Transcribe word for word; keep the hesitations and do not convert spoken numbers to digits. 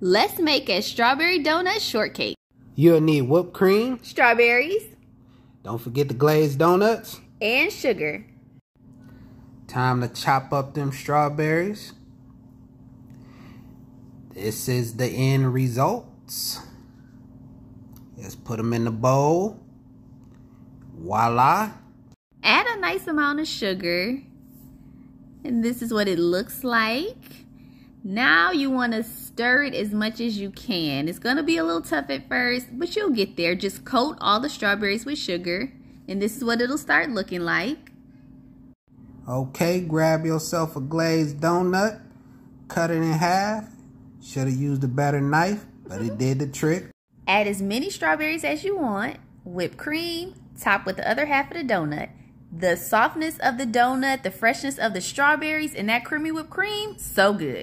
Let's make a strawberry donut shortcake. You'll need whipped cream, strawberries, don't forget the glazed donuts, and sugar. Time to chop up them strawberries. This is the end results. Let's put them in the bowl. Voila. Add a nice amount of sugar. And this is what it looks like. Now you want to stir it as much as you can. It's going to be a little tough at first, but you'll get there. Just coat all the strawberries with sugar. And this is what it'll start looking like. Okay, grab yourself a glazed donut. Cut it in half. Should have used a better knife, but it did the trick. Add as many strawberries as you want. Whipped cream. Top with the other half of the donut. The softness of the donut, the freshness of the strawberries, and that creamy whipped cream, so good.